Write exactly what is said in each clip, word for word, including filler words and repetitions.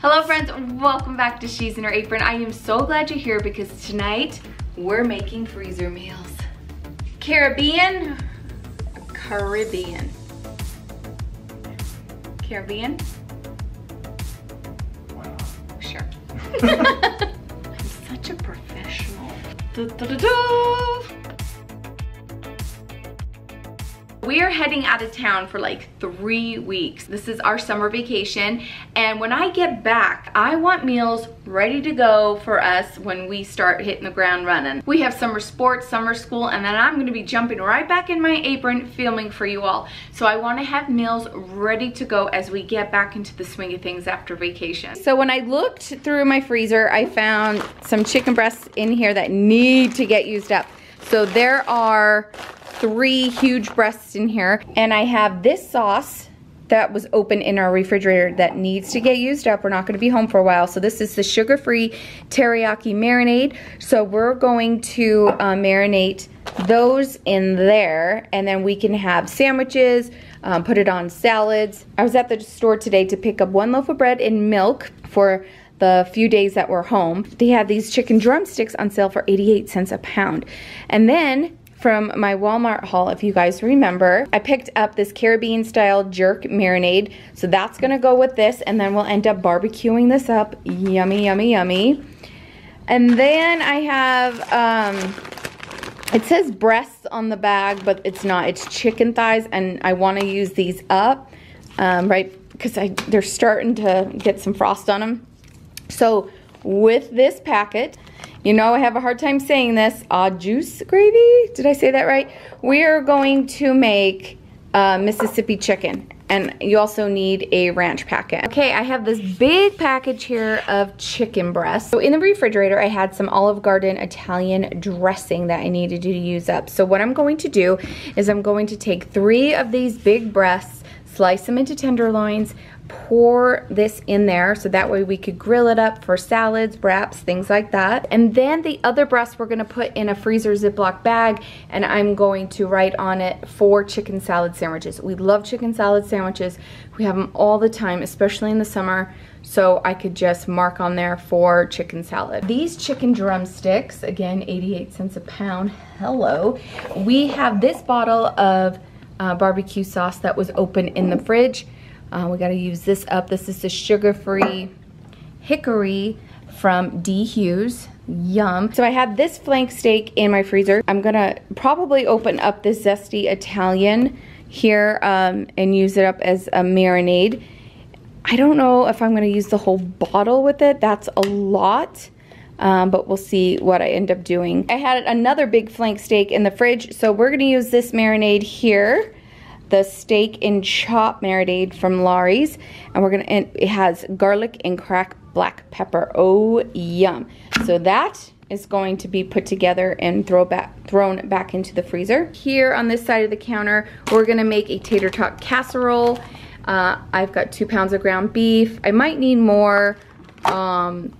Hello friends, welcome back to She's in Her Apron. I am so glad you're here because tonight we're making freezer meals. Caribbean, Caribbean, Caribbean? Wow. Sure. I'm such a professional. Da, da, da, da. We're heading out of town for like three weeks. This is our summer vacation, and when I get back, I want meals ready to go for us when we start hitting the ground running. We have summer sports, summer school, and then I'm gonna be jumping right back in my apron filming for you all. So I wanna have meals ready to go as we get back into the swing of things after vacation. So when I looked through my freezer, I found some chicken breasts in here that need to get used up. So there are three huge breasts in here, and I have this sauce that was open in our refrigerator that needs to get used up. We're not gonna be home for a while. So this is the sugar-free teriyaki marinade. So we're going to uh, marinate those in there, and then we can have sandwiches, um, put it on salads. I was at the store today to pick up one loaf of bread and milk for the few days that we're home. They had these chicken drumsticks on sale for eighty-eight cents a pound. And then from my Walmart haul, if you guys remember, I picked up this Caribbean style jerk marinade. So that's gonna go with this, and then we'll end up barbecuing this up. Yummy, yummy, yummy. And then I have, um, it says breasts on the bag, but it's not, it's chicken thighs, and I wanna use these up, um, right, because I they're starting to get some frost on them. So with this packet, you know, I have a hard time saying this, au juice gravy, did I say that right? We are going to make uh, Mississippi chicken, and you also need a ranch packet. Okay, I have this big package here of chicken breasts. So in the refrigerator, I had some Olive Garden Italian dressing that I needed to use up. So what I'm going to do is I'm going to take three of these big breasts, slice them into tenderloins, pour this in there so that way we could grill it up for salads, wraps, things like that. And then the other breast we're gonna put in a freezer Ziploc bag, and I'm going to write on it for chicken salad sandwiches. We love chicken salad sandwiches. We have them all the time, especially in the summer, so I could just mark on there for chicken salad. These chicken drumsticks, again, eighty-eight cents a pound, hello. We have this bottle of uh, barbecue sauce that was open in the fridge. Uh, we gotta use this up. This is the sugar-free hickory from D. Hughes. Yum. So I had this flank steak in my freezer. I'm gonna probably open up this zesty Italian here um, and use it up as a marinade. I don't know if I'm gonna use the whole bottle with it. That's a lot. Um, but we'll see what I end up doing. I had another big flank steak in the fridge, so we're gonna use this marinade here, the steak and chop marinade from Laurie's, and we're gonna, and it has garlic and cracked black pepper. Oh, yum. So that is going to be put together and throw back, thrown back into the freezer. Here on this side of the counter, we're gonna make a tater tot casserole. Uh, I've got two pounds of ground beef. I might need more um,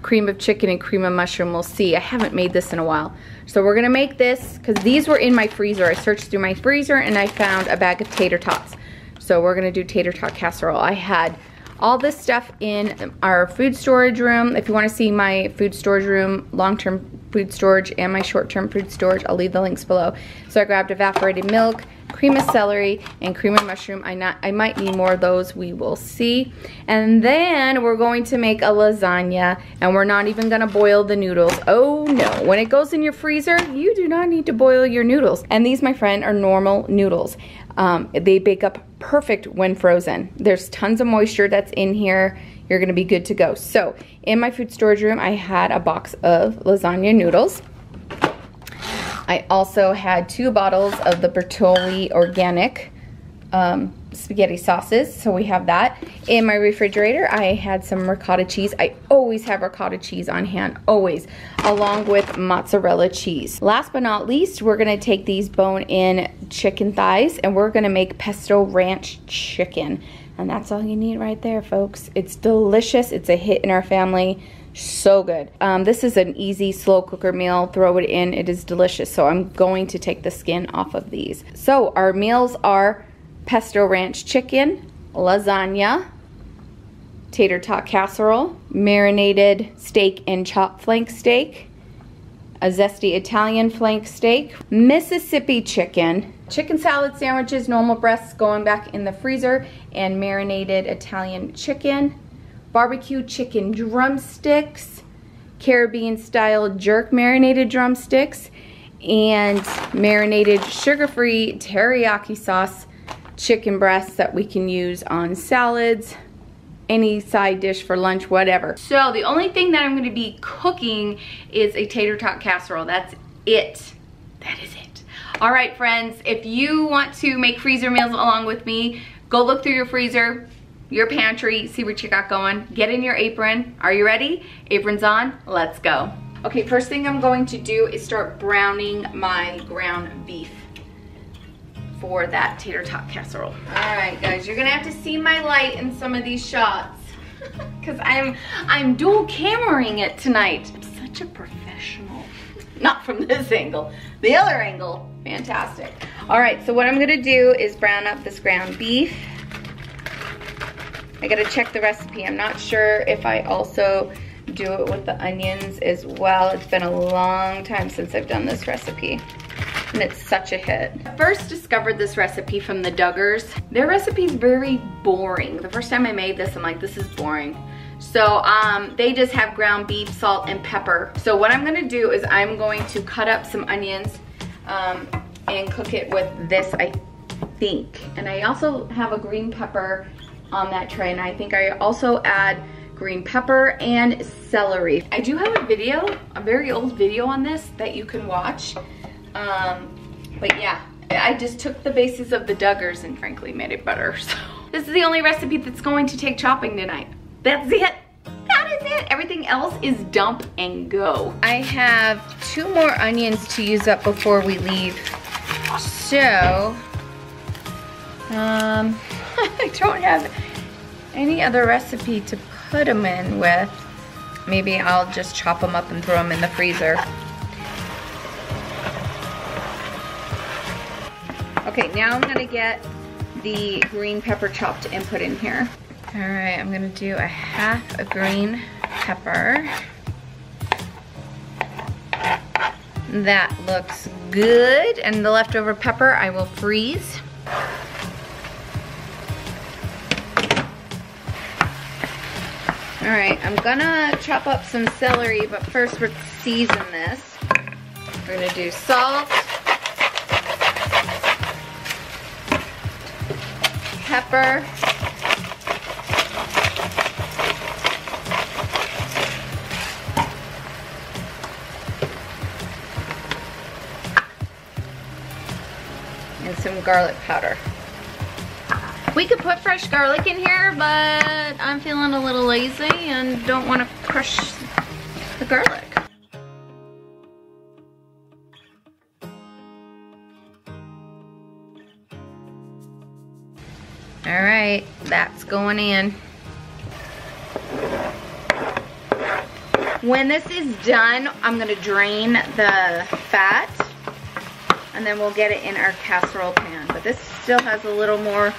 cream of chicken and cream of mushroom, we'll see. I haven't made this in a while. So we're gonna make this, because these were in my freezer. I searched through my freezer and I found a bag of tater tots. So we're gonna do tater tot casserole. I had all this stuff in our food storage room. If you wanna see my food storage room, long-term food storage and my short-term food storage, I'll leave the links below. So I grabbed evaporated milk, cream of celery, and cream of mushroom. I, not, I might need more of those, we will see. And then we're going to make a lasagna, and we're not even gonna boil the noodles. Oh no, when it goes in your freezer, you do not need to boil your noodles. And these, my friend, are normal noodles. Um, they bake up perfect when frozen. There's tons of moisture that's in here. You're gonna be good to go. So in my food storage room, I had a box of lasagna noodles. I also had two bottles of the Bertolli organic um, spaghetti sauces, so we have that. In my refrigerator, I had some ricotta cheese. I always have ricotta cheese on hand, always, along with mozzarella cheese. Last but not least, we're gonna take these bone-in chicken thighs, and we're gonna make pesto ranch chicken. And that's all you need right there, folks. It's delicious, it's a hit in our family. So good. Um, this is an easy slow cooker meal. Throw it in, it is delicious. So I'm going to take the skin off of these. So our meals are pesto ranch chicken, lasagna, tater tot casserole, marinated steak and chop flank steak, a zesty Italian flank steak, Mississippi chicken, chicken salad sandwiches, normal breasts going back in the freezer, and marinated Italian chicken, barbecue chicken drumsticks, Caribbean style jerk marinated drumsticks, and marinated sugar-free teriyaki sauce chicken breasts that we can use on salads, any side dish for lunch, whatever. So the only thing that I'm going to be cooking is a tater tot casserole. That's it. That is it. All right, friends, if you want to make freezer meals along with me, go look through your freezer, your pantry, see what you got going. Get in your apron. Are you ready? Apron's on. Let's go. Okay, first thing I'm going to do is start browning my ground beef for that tater tot casserole. All right, guys, you're gonna have to see my light in some of these shots because I'm I'm dual cameraing it tonight. I'm such a professional. Not from this angle, the other angle. Fantastic. All right, so what I'm gonna do is brown up this ground beef. I gotta check the recipe. I'm not sure if I also do it with the onions as well. It's been a long time since I've done this recipe. And it's such a hit. I first discovered this recipe from the Duggars. Their recipe is very boring. The first time I made this, I'm like, this is boring. So um, they just have ground beef, salt, and pepper. So what I'm gonna do is I'm going to cut up some onions um, and cook it with this, I think. And I also have a green pepper on that tray, and I think I also add green pepper and celery. I do have a video, a very old video on this that you can watch. Um, but yeah, I just took the bases of the Duggars and frankly made it better. So this is the only recipe that's going to take chopping tonight. That's it. That is it. Everything else is dump and go. I have two more onions to use up before we leave. So, um, I don't have any other recipe to put them in with. Maybe I'll just chop them up and throw them in the freezer. Okay, now I'm gonna get the green pepper chopped and put in here. All right, I'm gonna do a half a green pepper. That looks good. And the leftover pepper I will freeze. All right, I'm gonna chop up some celery, but first we're season this. We're gonna do salt, pepper, and some garlic powder. We could put fresh garlic in here, but I'm feeling a little lazy and don't want to crush the garlic. All right, that's going in. When this is done, I'm gonna drain the fat and then we'll get it in our casserole pan. But this still has a little more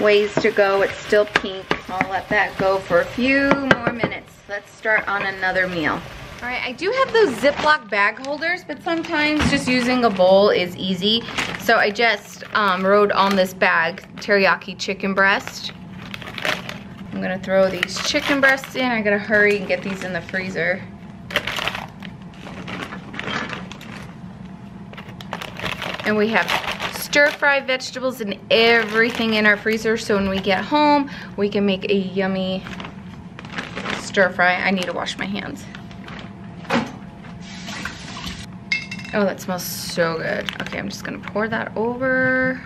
ways to go. It's still pink. I'll let that go for a few more minutes. Let's start on another meal. All right, I do have those Ziploc bag holders, but sometimes just using a bowl is easy. So I just um, rode on this bag, teriyaki chicken breast. I'm gonna throw these chicken breasts in. I gotta hurry and get these in the freezer. And we have stir-fried vegetables and everything in our freezer, so when we get home, we can make a yummy stir-fry. I need to wash my hands. Oh, that smells so good. Okay, I'm just gonna pour that over.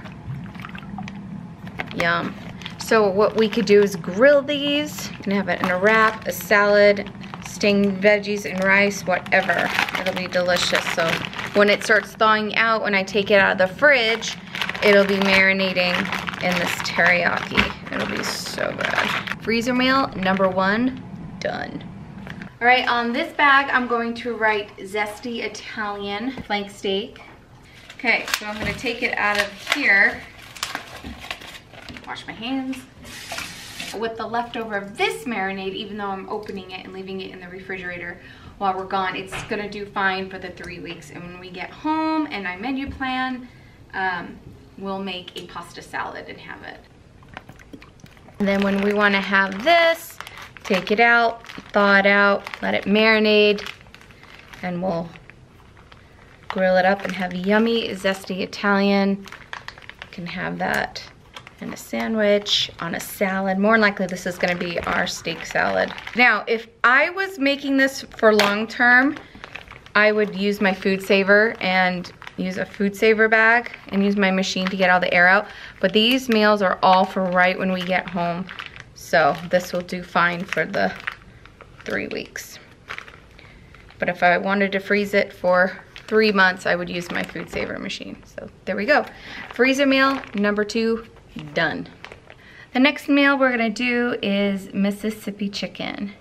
Yum. So what we could do is grill these and have it in a wrap, a salad, steamed veggies and rice, whatever. It'll be delicious. So when it starts thawing out, when I take it out of the fridge, it'll be marinating in this teriyaki. It'll be so good. Freezer meal number one, done. All right, on this bag, I'm going to write zesty Italian flank steak. Okay, so I'm gonna take it out of here. Wash my hands. with the leftover of this marinade, even though I'm opening it and leaving it in the refrigerator while we're gone, it's gonna do fine for the three weeks. And when we get home and I menu plan, um, we'll make a pasta salad and have it. And then when we wanna have this, take it out, thaw it out, let it marinate, and we'll grill it up and have yummy, zesty Italian. You can have that in a sandwich, on a salad. More than likely, this is gonna be our steak salad. Now, if I was making this for long term, I would use my food saver and use a food saver bag and use my machine to get all the air out. But these meals are all for right when we get home. So this will do fine for the three weeks. But if I wanted to freeze it for three months, I would use my food saver machine. So there we go. Freezer meal number two, done. The next meal we're gonna do is Mississippi chicken.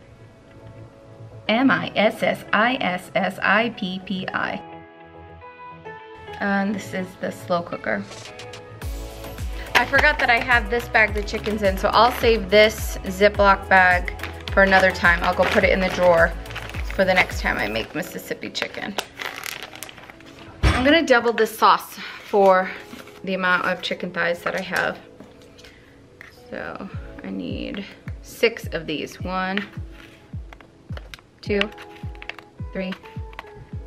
M I S S I S S I P P I. And this is the slow cooker. I forgot that I have this bag the chicken's in, so I'll save this Ziploc bag for another time. I'll go put it in the drawer for the next time I make Mississippi chicken. I'm gonna double this sauce for the amount of chicken thighs that I have. So I need six of these. One, two, three,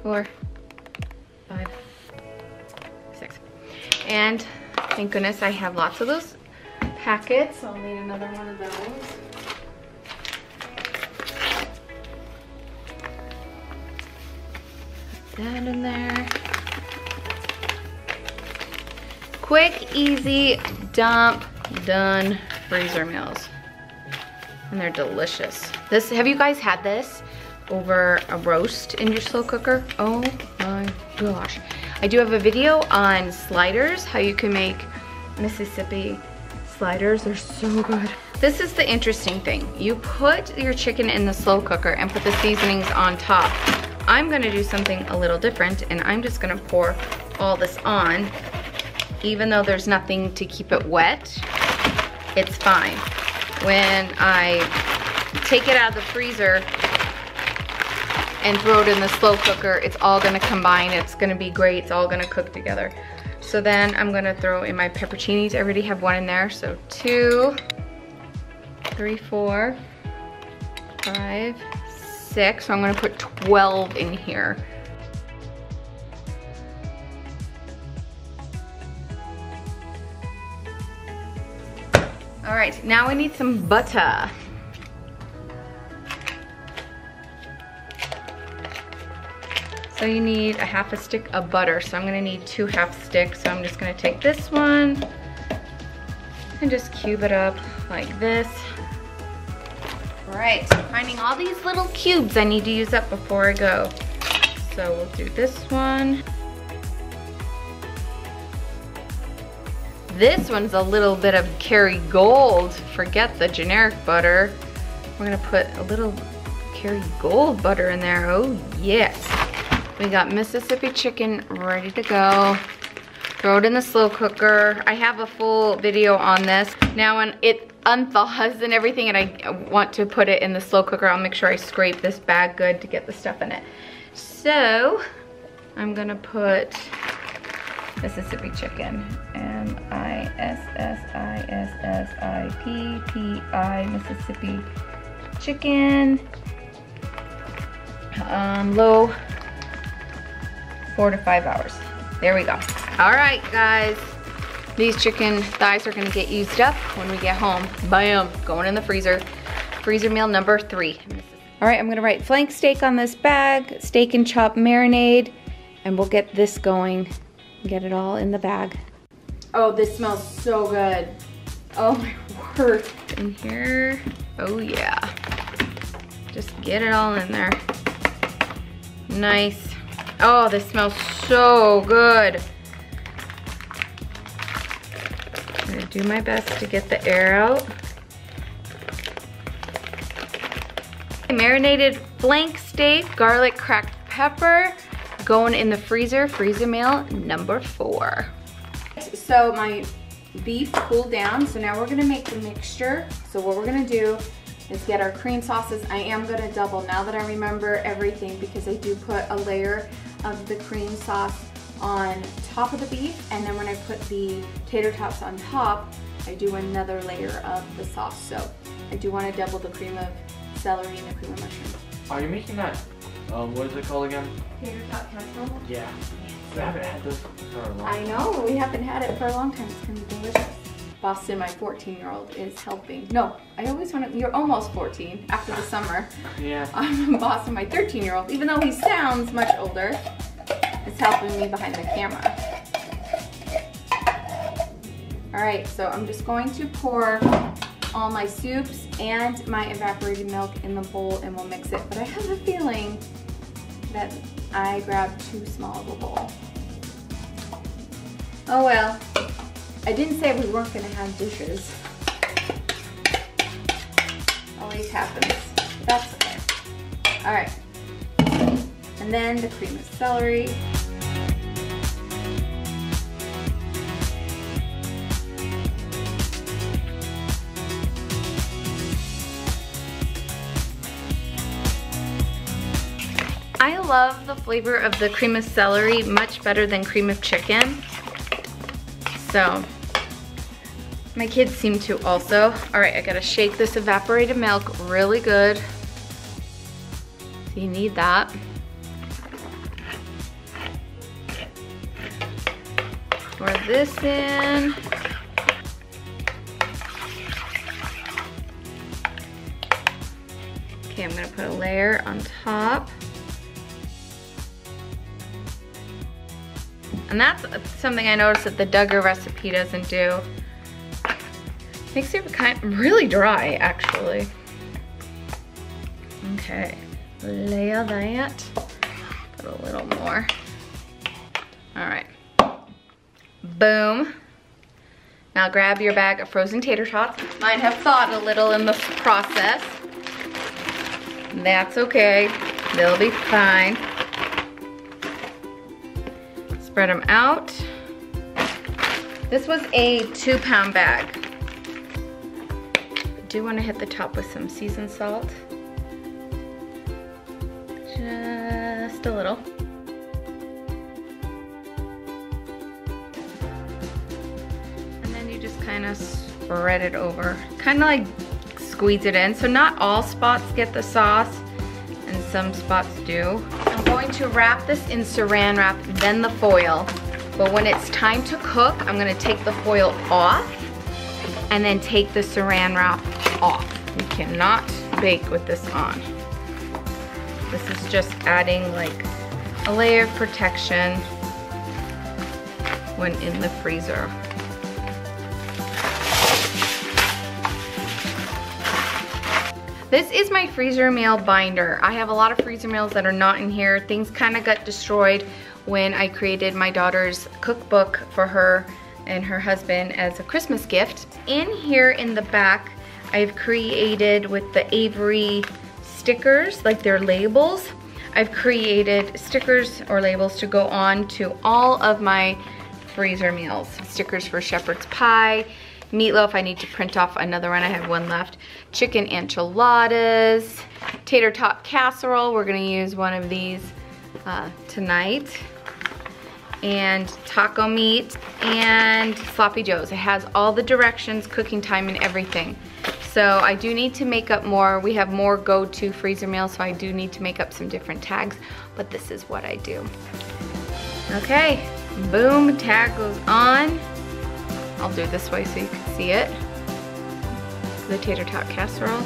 four, five, six. And thank goodness I have lots of those packets. So I'll need another one of those. Put that in there. Quick, easy, dump, done freezer meals. And they're delicious. This, have you guys had this over a roast in your slow cooker? Oh my gosh. I do have a video on sliders, how you can make Mississippi sliders. They're so good. This is the interesting thing. You put your chicken in the slow cooker and put the seasonings on top. I'm gonna do something a little different, and I'm just gonna pour all this on. Even though there's nothing to keep it wet, it's fine. When I take it out of the freezer and throw it in the slow cooker, it's all gonna combine, it's gonna be great, it's all gonna cook together. So then I'm gonna throw in my pepperoncinis. I already have one in there, so two, three, four, five, six. So I'm gonna put twelve in here. All right, now we need some butter. So you need a half a stick of butter. So I'm gonna need two half sticks. So I'm just gonna take this one and just cube it up like this. All right, so finding all these little cubes I need to use up before I go. So we'll do this one. This one's a little bit of Kerrygold. Forget the generic butter. We're gonna put a little Kerrygold butter in there. Oh yes. We got Mississippi chicken ready to go. Throw it in the slow cooker. I have a full video on this. Now when it unthaws and everything and I want to put it in the slow cooker, I'll make sure I scrape this bag good to get the stuff in it. So I'm gonna put Mississippi chicken. M I S S I S S I P P I, Mississippi chicken. Um, low, four to five hours. There we go. All right, guys. These chicken thighs are gonna get used up when we get home. Bam, going in the freezer. Freezer meal number three. All right, I'm gonna write flank steak on this bag, steak and chop marinade, and we'll get this going. Get it all in the bag. Oh, this smells so good. Oh my word. In here, oh yeah. Just get it all in there. Nice. Oh, this smells so good. I'm gonna do my best to get the air out. Marinated flank steak, garlic cracked pepper, going in the freezer, freezer meal number four. So my beef cool down. So now we're gonna make the mixture. So what we're gonna do is get our cream sauces. I am gonna double now that I remember everything, because I do put a layer of the cream sauce on top of the beef, and then when I put the tater tots on top, I do another layer of the sauce. So I do want to double the cream of celery and the cream of mushrooms. Are you making that, um, what is it called again? Tater tot casserole? Yeah. We haven't had this for a long time. I know, we haven't had it for a long time. It's going to be delicious. Boston, my fourteen year old, is helping. No, I always want to, you're almost fourteen after the summer. Yeah. I'm Boston, my thirteen year old, even though he sounds much older. It's helping me behind the camera. All right, so I'm just going to pour all my soups and my evaporated milk in the bowl and we'll mix it, but I have a feeling that I grabbed too small of a bowl. Oh well, I didn't say we weren't gonna have dishes. Always happens, that's okay. All right, and then the cream of celery. I love the flavor of the cream of celery much better than cream of chicken. So, my kids seem to also. All right, I gotta shake this evaporated milk really good. So you need that. Pour this in. Okay, I'm gonna put a layer on top. And that's something I noticed that the Duggars recipe doesn't do. Makes it kind of really dry, actually. Okay, layer that. Put a little more. All right. Boom. Now grab your bag of frozen tater tots. Mine have thawed a little in the process. That's okay. They'll be fine. Spread them out. This was a two pound bag. I do want to hit the top with some seasoned salt. Just a little. And then you just kind of spread it over. Kind of like squeeze it in. So not all spots get the sauce, and some spots do. I'm going to wrap this in saran wrap, then the foil. But when it's time to cook, I'm gonna take the foil off and then take the saran wrap off. You cannot bake with this on. This is just adding like a layer of protection when in the freezer. This is my freezer meal binder. I have a lot of freezer meals that are not in here. Things kind of got destroyed when I created my daughter's cookbook for her and her husband as a Christmas gift. In here in the back, I've created with the Avery stickers, like their labels. I've created stickers or labels to go on to all of my freezer meals. Stickers for shepherd's pie, meatloaf, I need to print off another one, I have one left. Chicken enchiladas, tater tot casserole, we're gonna use one of these uh, tonight. And taco meat, and sloppy joes. It has all the directions, cooking time, and everything. So I do need to make up more. We have more go-to freezer meals, so I do need to make up some different tags, but this is what I do. Okay, boom, tag goes on. I'll do it this way so you can see it. The tater tot casserole.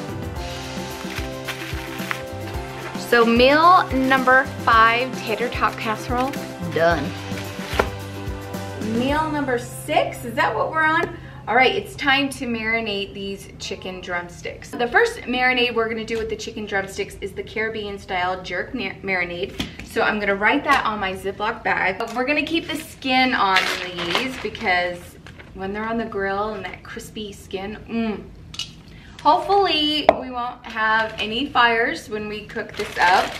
So meal number five, tater tot casserole, done. Meal number six, is that what we're on? All right, it's time to marinate these chicken drumsticks. The first marinade we're gonna do with the chicken drumsticks is the Caribbean style jerk marinade. So I'm gonna write that on my Ziploc bag. We're gonna keep the skin on these because when they're on the grill and that crispy skin, mmm. Hopefully we won't have any fires when we cook this up.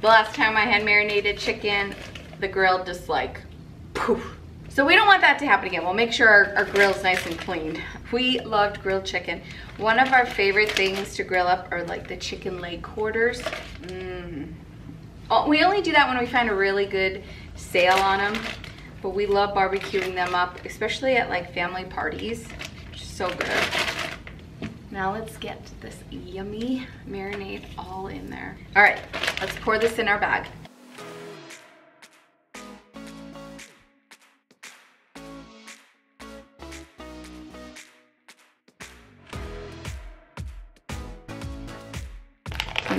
The last time I had marinated chicken, the grill just like poof, So we don't want that to happen again. We'll make sure our, our grill's nice and clean. We loved grilled chicken. One of our favorite things to grill up are like the chicken leg quarters. Mm. Oh, we only do that when we find a really good sale on them, but we love barbecuing them up, especially at like family parties, which is so good. Now let's get this yummy marinade all in there. All right, let's pour this in our bag.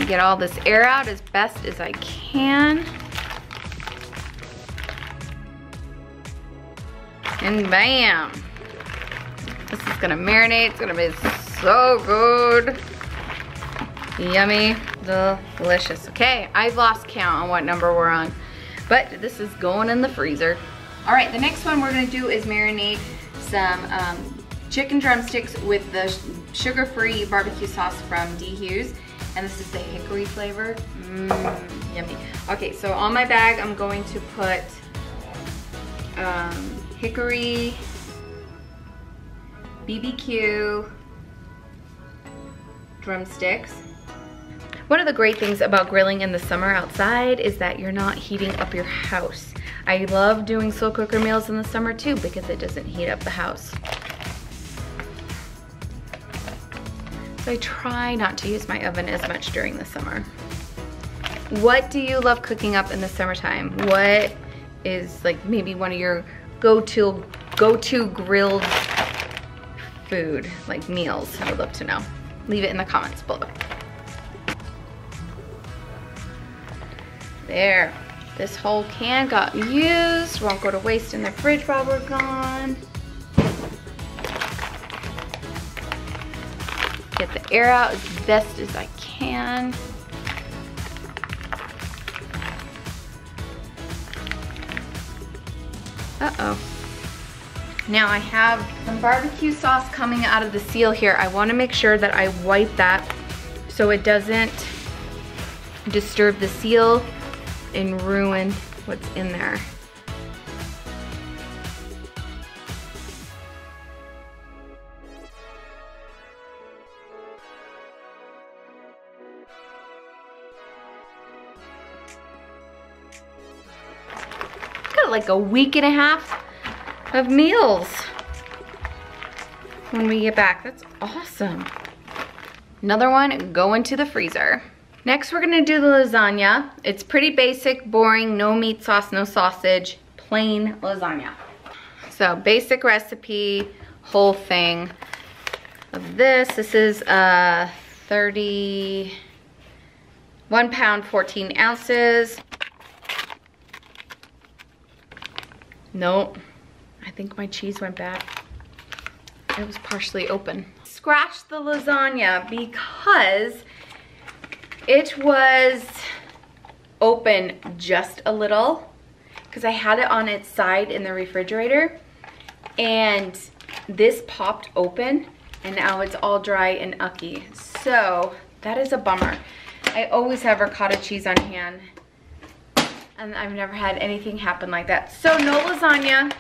Get all this air out as best as I can. And bam! This is gonna marinate, it's gonna be so good. Yummy, delicious. Okay, I've lost count on what number we're on, but this is going in the freezer. All right, the next one we're gonna do is marinate some um, chicken drumsticks with the sugar-free barbecue sauce from D. Hughes. And this is the hickory flavor. Mmm, yummy. Okay, so on my bag, I'm going to put um, hickory, B B Q, drumsticks. One of the great things about grilling in the summer outside is that you're not heating up your house. I love doing slow cooker meals in the summer too because it doesn't heat up the house. I try not to use my oven as much during the summer. What do you love cooking up in the summertime? What is like maybe one of your go-to go-to grilled food, like meals? I would love to know. Leave it in the comments below. There, this whole can got used. Won't go to waste in the fridge while we're gone. Get the air out as best as I can. Uh-oh. Now I have some barbecue sauce coming out of the seal here. I want to make sure that I wipe that so it doesn't disturb the seal and ruin what's in there. Like a week and a half of meals when we get back. That's awesome. Another one going to the freezer. Next we're gonna do the lasagna. It's pretty basic, boring, no meat sauce, no sausage, plain lasagna. So basic recipe, whole thing of this. This is uh, thirty-one pound, fourteen ounces. Nope, I think my cheese went bad. It was partially open. Scratched the lasagna because it was open just a little because I had it on its side in the refrigerator and this popped open and now it's all dry and ucky. So that is a bummer. I always have ricotta cheese on hand. And I've never had anything happen like that. So no lasagna,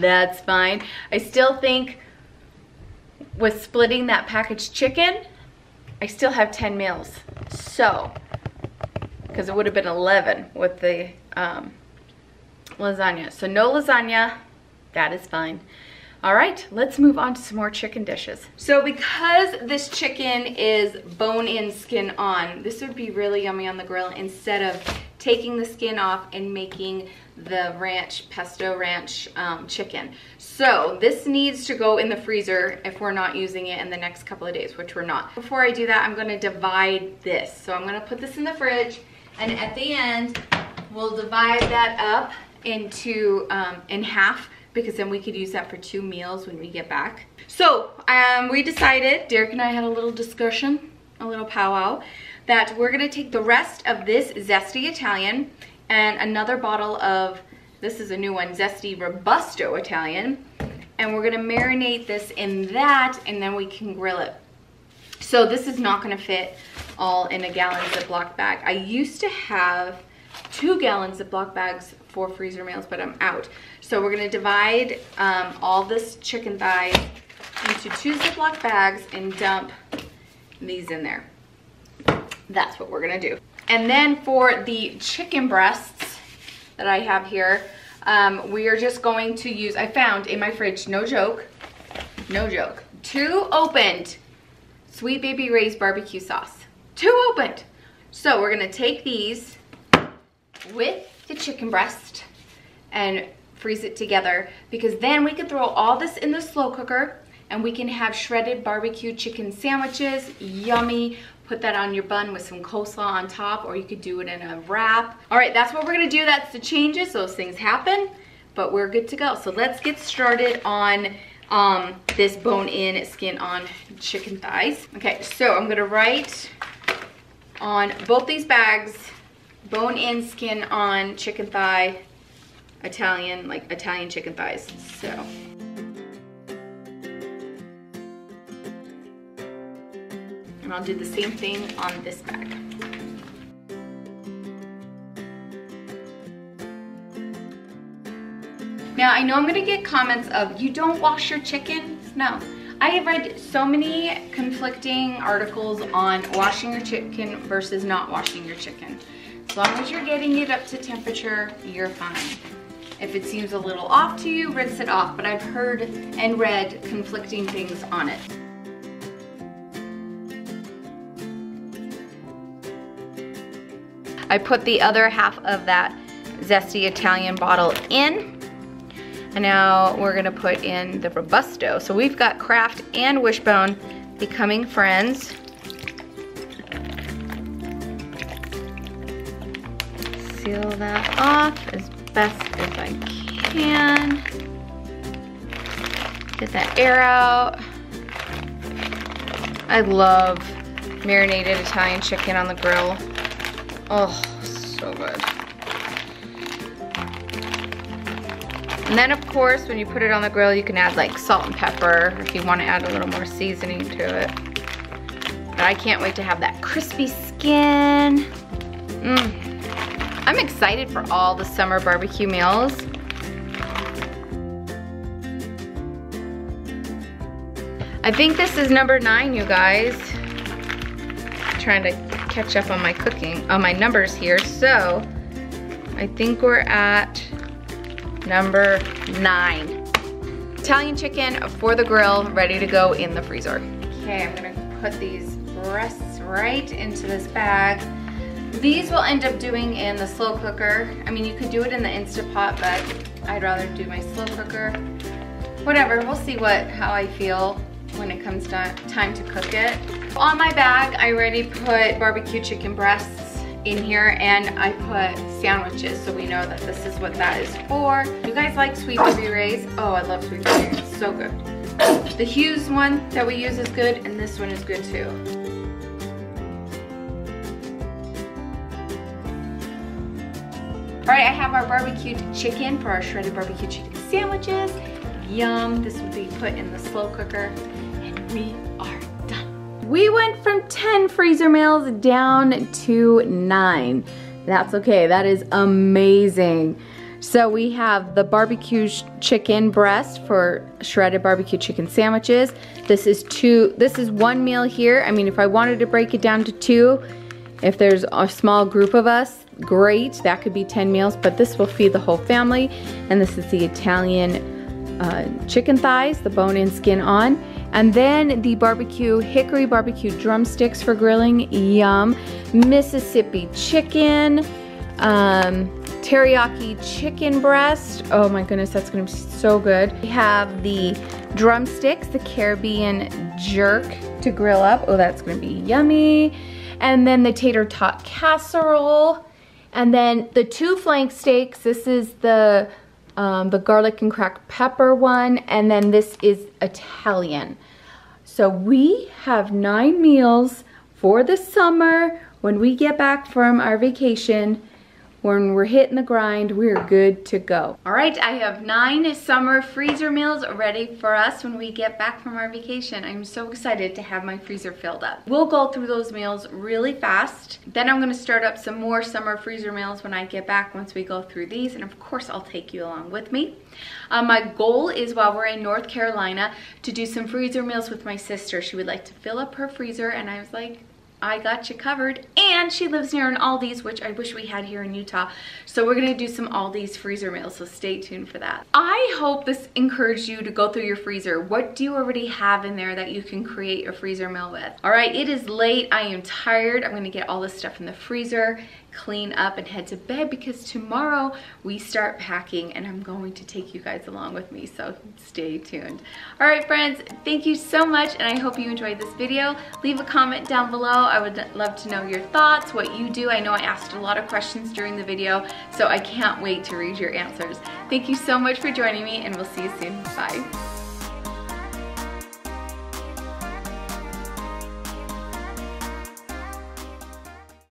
that's fine. I still think with splitting that packaged chicken, I still have ten meals. So, because it would have been eleven with the um, lasagna. So no lasagna, that is fine. All right, let's move on to some more chicken dishes. So because this chicken is bone-in, skin on, this would be really yummy on the grill instead of taking the skin off and making the ranch, pesto ranch um, chicken. So this needs to go in the freezer if we're not using it in the next couple of days, which we're not. Before I do that, I'm gonna divide this. So I'm gonna put this in the fridge and at the end, we'll divide that up into, um, in half, because then we could use that for two meals when we get back. So um, we decided, Derek and I had a little discussion, a little powwow, that we're gonna take the rest of this Zesty Italian and another bottle of, this is a new one, Zesty Robusto Italian, and we're gonna marinate this in that and then we can grill it. So this is not gonna fit all in a gallon Ziploc bag. I used to have two gallon Ziploc bags for freezer meals, but I'm out. So we're gonna divide um, all this chicken thigh into two Ziploc bags and dump these in there. That's what we're gonna do. And then for the chicken breasts that I have here, um, we are just going to use, I found in my fridge, no joke, no joke, two opened Sweet Baby Ray's barbecue sauce. Two opened. So we're gonna take these with the chicken breast and freeze it together, because then we can throw all this in the slow cooker and we can have shredded barbecue chicken sandwiches, yummy. Put that on your bun with some coleslaw on top, or you could do it in a wrap. All right, that's what we're gonna do. That's the changes. Those things happen, but we're good to go. So let's get started on um, this bone-in, skin-on chicken thighs. Okay, so I'm gonna write on both these bags, bone-in, skin-on chicken thigh, Italian, like Italian chicken thighs, so. And I'll do the same thing on this bag. Now, I know I'm gonna get comments of, you don't wash your chicken. No, I have read so many conflicting articles on washing your chicken versus not washing your chicken. As long as you're getting it up to temperature, you're fine. If it seems a little off to you, rinse it off, but I've heard and read conflicting things on it. I put the other half of that zesty Italian bottle in, and now we're gonna put in the Robusto. So we've got Kraft and Wishbone becoming friends. Seal that off as best as I can. Get that air out. I love marinated Italian chicken on the grill. Oh, so good. And then of course, when you put it on the grill, you can add like salt and pepper if you want to add a little more seasoning to it. But I can't wait to have that crispy skin. Mm. I'm excited for all the summer barbecue meals. I think this is number nine, you guys. I'm trying to catch up on my cooking, on my numbers here. So I think we're at number nine. Italian chicken for the grill, ready to go in the freezer. Okay, I'm gonna put these breasts right into this bag. These will end up doing in the slow cooker. I mean, you could do it in the Instant Pot, but I'd rather do my slow cooker. Whatever, we'll see what, how I feel when it comes time to cook it. On my bag, I already put barbecue chicken breasts in here, and I put sandwiches, so we know that this is what that is for. You guys like Sweet Baby Ray's? Oh, I love Sweet Baby Ray's, it's so good. The Hughes one that we use is good, and this one is good too. All right, I have our barbecued chicken for our shredded barbecue chicken sandwiches. Yum, this will be put in the slow cooker, and we are done. We went from ten freezer meals down to nine. That's okay, that is amazing. So we have the barbecue chicken breast for shredded barbecue chicken sandwiches. This is two, this is one meal here. I mean, if I wanted to break it down to two, if there's a small group of us, great, that could be ten meals, but this will feed the whole family. And this is the Italian Uh, chicken thighs, the bone-in, skin on, and then the barbecue hickory barbecue drumsticks for grilling. Yum. Mississippi chicken, um, teriyaki chicken breast. Oh my goodness, that's gonna be so good. We have the drumsticks, the Caribbean jerk to grill up. Oh, that's gonna be yummy. And then the tater tot casserole, and then the two flank steaks. This is the Um, the garlic and cracked pepper one, and then this is Italian. So we have nine meals for the summer. When we get back from our vacation, When we're hitting the grind, we're good to go. All right, I have nine summer freezer meals ready for us when we get back from our vacation. I'm so excited to have my freezer filled up. We'll go through those meals really fast. Then I'm gonna start up some more summer freezer meals when I get back once we go through these. And of course, I'll take you along with me. Uh, my goal is while we're in North Carolina to do some freezer meals with my sister. She would like to fill up her freezer, and I was like, I got you covered. And she lives near an Aldi's, which I wish we had here in Utah. So we're gonna do some Aldi's freezer meals, so stay tuned for that. I hope this encouraged you to go through your freezer. What do you already have in there that you can create your freezer meal with? All right, it is late, I am tired. I'm gonna get all this stuff in the freezer, clean up and head to bed because tomorrow we start packing and I'm going to take you guys along with me, so stay tuned. All right, friends, thank you so much and I hope you enjoyed this video. Leave a comment down below. I would love to know your thoughts, what you do. I know I asked a lot of questions during the video, so I can't wait to read your answers. Thank you so much for joining me and we'll see you soon. Bye.